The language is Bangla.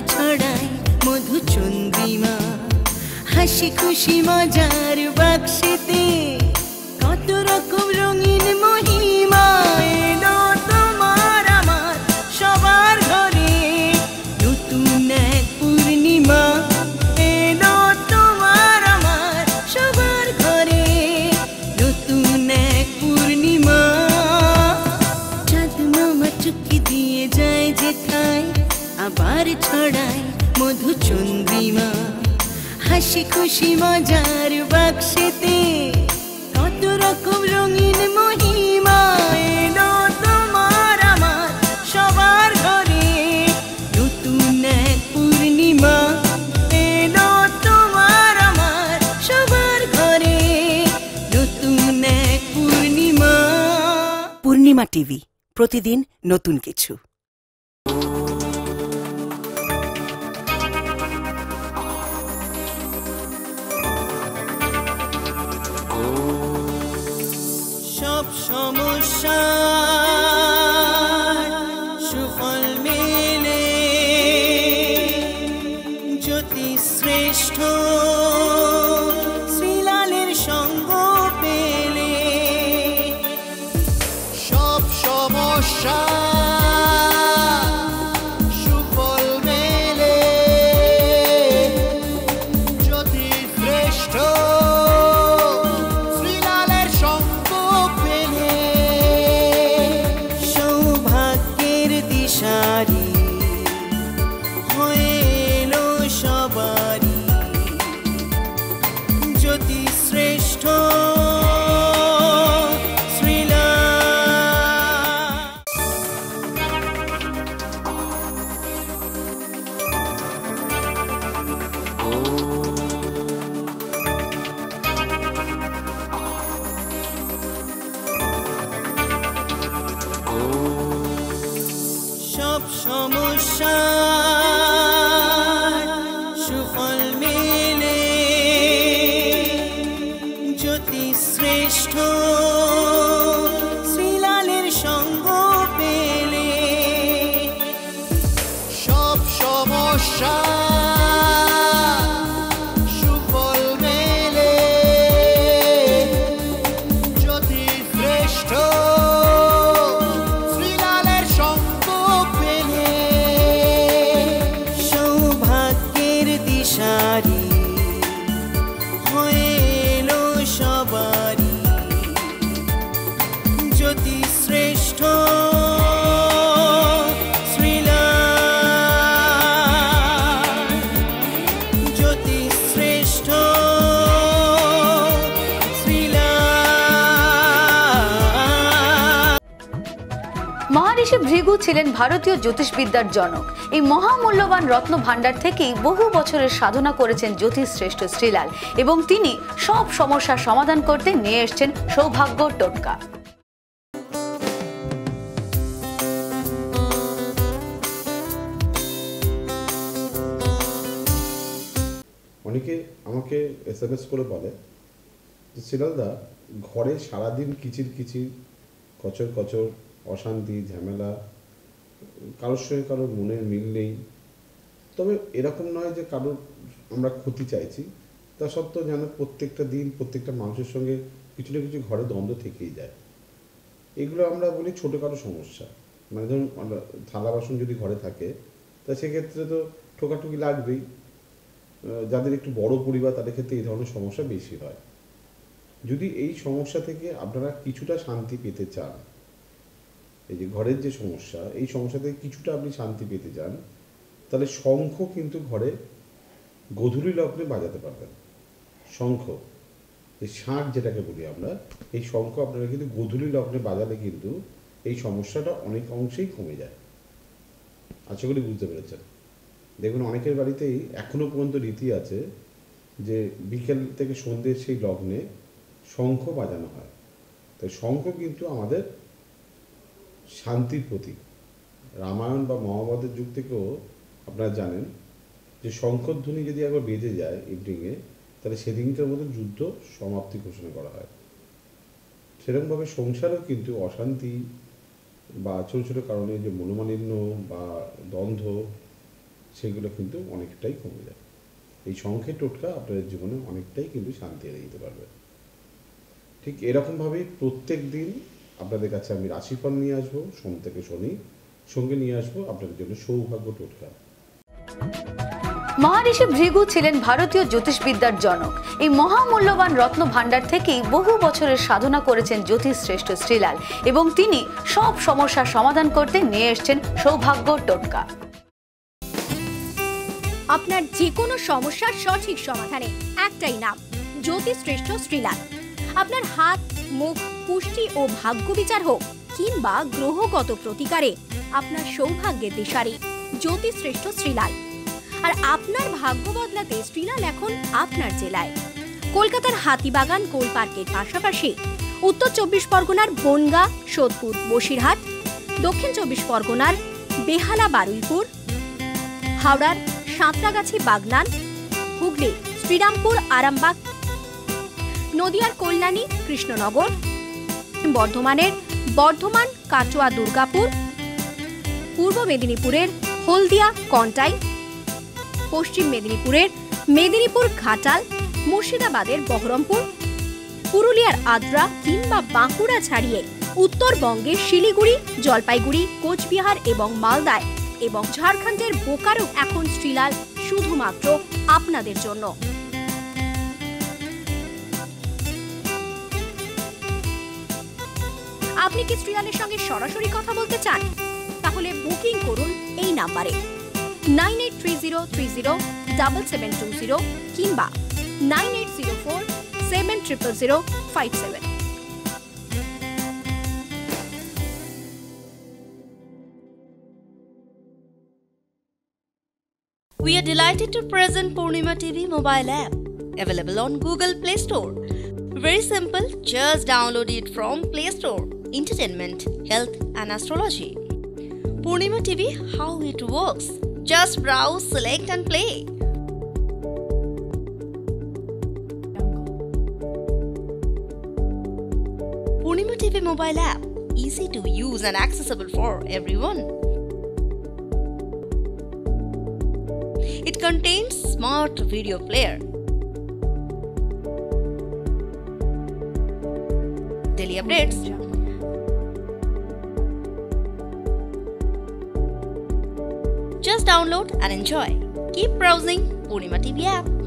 আধার ছড়ায় মধুচন্দ্রিমা, হাসি খুশি মজার বাক্সেতে কত রকম রঙিন মহিমা। এলো তোমার আমার সবার ঘরে নতুন এক পূর্ণিমা, এলো তোমার আমার সবার ঘরে নতুন এক পূর্ণিমা। চাঁদ মামা চুকি দিয়ে যায় যেথায় আবার ছড়ায় মধুচন্দ্রিমা, হাসি খুশি মজার বাক্সেতে কত রকম রঙিন মহিমা। এলো তোমার আমার সবার ঘরে নতুন এক পূর্ণিমা, এলো তোমার আমার সবার ঘরে নতুন এক পূর্ণিমা। পূর্ণিমা টিভি, প্রতিদিন নতুন কিছু। सुफल मिले ज्योति श्रेष्ठ श्रीलालेर संग पेले सब समस्या सुफल मेले ज्योति श्रेष्ठ। মহারিষি ভৃগু ছিলেন ভারতীয় জ্যোতিষবিদ্যার জনক। এই মহামূল্যবান রত্ন ভাণ্ডার থেকেই বহু বছরের সাধনা করেছেন জ্যোতিষশ্রেষ্ঠ শ্রীলাল, এবং তিনি সব সমস্যার সমাধান করতে নিয়ে এসেছেন সৌভাগ্য টোটকা। অনেকে আমাকে এসএমএস করে বলে যে শ্রীলালদা, ঘরে সারাদিন কিচির কিচির কচর কচর অশান্তি ঝামেলা, কারোর সঙ্গে কারোর মনের মিল নেই। তবে এরকম নয় যে কারোর আমরা ক্ষতি চাইছি, তা সত্ত্বেও যেন প্রত্যেকটা দিন প্রত্যেকটা মানুষের সঙ্গে কিছু না কিছু ঘরে দ্বন্দ্ব থেকেই যায়। এগুলো আমরা বলি ছোটোখাটো সমস্যা। মানে ধরুন থালা বাসন যদি ঘরে থাকে, তা সেক্ষেত্রে তো ঠোকাঠুকি লাগবেই। যাদের একটু বড় পরিবার তাদের ক্ষেত্রে এই ধরনের সমস্যা বেশি হয়। যদি এই সমস্যা থেকে আপনারা কিছুটা শান্তি পেতে চান, এই যে ঘরের যে সমস্যা, এই সমস্যা থেকে কিছুটা আপনি শান্তি পেতে চান, তাহলে শঙ্খ কিন্তু ঘরে গোধূলি লগ্নে বাজাতে পারবেন। শঙ্খ, এই শাঁখ যেটাকে বলি আমরা, এই শঙ্খ আপনারা কিন্তু গোধূলি লগ্নে বাজালে কিন্তু এই সমস্যাটা অনেক অংশেই কমে যায়। আশা করি বুঝতে পেরেছেন। দেখুন, অনেকের বাড়িতেই এখনও পর্যন্ত রীতি আছে যে বিকেল থেকে সন্ধ্যের সেই লগ্নে শঙ্খ বাজানো হয়। তাই শঙ্খ কিন্তু আমাদের শান্তির প্রতীক। রামায়ণ বা মহাভারতের যুগ থেকেও আপনারা জানেন যে শঙ্খধ্বনি যদি একবার বেজে যায় ইভিনিংয়ে, তাহলে সেদিনটার মতো যুদ্ধ সমাপ্তি ঘোষণা করা হয়। সেরকমভাবে সংসারও কিন্তু অশান্তি বা ছোটো ছোটো কারণে যে মনোমালিন্য বা দ্বন্দ্ব সেগুলো কিন্তু অনেকটাই কমে যাবে। এই সংখ্যা টোটকা আপনাদের জীবনে অনেকটাই কিন্তু শান্তি এনে দিতে পারবে। ঠিক এরকমভাবে প্রত্যেক দিন আপনাদের কাছে আমি রাশিফল নিয়ে আসবো, সোম থেকে শনি, সঙ্গে নিয়ে আসবো আপনাদের জন্য সৌভাগ্য টোটকা। মহারিষি ভৃগু ছিলেন ভারতীয় জ্যোতিষবিদ্যার জনক। এই মহামূল্যবান রত্ন ভাণ্ডার থেকেই বহু বছরের সাধনা করেছেন জ্যোতিষ শ্রেষ্ঠ শ্রীলাল, এবং তিনি সব সমস্যার সমাধান করতে নিয়ে এসেছেন সৌভাগ্য টোটকা। আপনার যে কোনো সমস্যার সঠিক সমাধানে একটাই নাম, জ্যোতিষ শ্রেষ্ঠ শ্রীলাল। আপনার হাত, মুখ, পুষ্টি ও ভাগ্য বিচার হোক কিংবা গ্রহগত প্রতিকারে আপনার সৌভাগ্যের দিশারি জ্যোতিষ শ্রেষ্ঠ শ্রীলাল। আর আপনার ভাগ্য বদলাতে শ্রীলাল এখন আপনার জেলায়, কলকাতার হাতিবাগান কোল পার্কের পাশাপাশি উত্তর চব্বিশ পরগনার বনগা, সোদপুর, বসিরহাট, দক্ষিণ চব্বিশ পরগনার বেহালা, বারুইপুর, হাওড়ার সাঁতরাগাছি, বাগনান, হুগলি, শ্রীরামপুর, আরামবাগ, নদিয়ার কল্যাণী, কৃষ্ণনগর, বর্ধমানের বর্ধমান, কাটোয়া, দুর্গাপুর, পূর্ব মেদিনীপুরের হলদিয়া, কন্টাই, পশ্চিম মেদিনীপুরের মেদিনীপুর, ঘাটাল, মুর্শিদাবাদের বহরমপুর, পুরুলিয়ার আদ্রা কিংবা বাঁকুড়া ছাড়িয়ে উত্তরবঙ্গের শিলিগুড়ি, জলপাইগুড়ি, কোচবিহার এবং মালদায় এবং ঝাড়খণ্ডের বোকারো এখন শ্রীলাল শুধুমাত্র আপনাদের জন্য। আপনি কি শ্রীলালের সঙ্গে সরাসরি কথা বলতে চান? তাহলে বুকিং করুন এই নাম্বারে 9830307720 কিংবা 9804700057। We are delighted to present Purnima TV mobile app, available on Google Play Store. Very simple, just download it from Play Store. Entertainment, health and astrology. Purnima TV, how it works? Just browse, select and play. Purnima TV mobile app, easy to use and accessible for everyone. It contains smart video player, daily updates, just download and enjoy. Keep browsing Purnima TV app.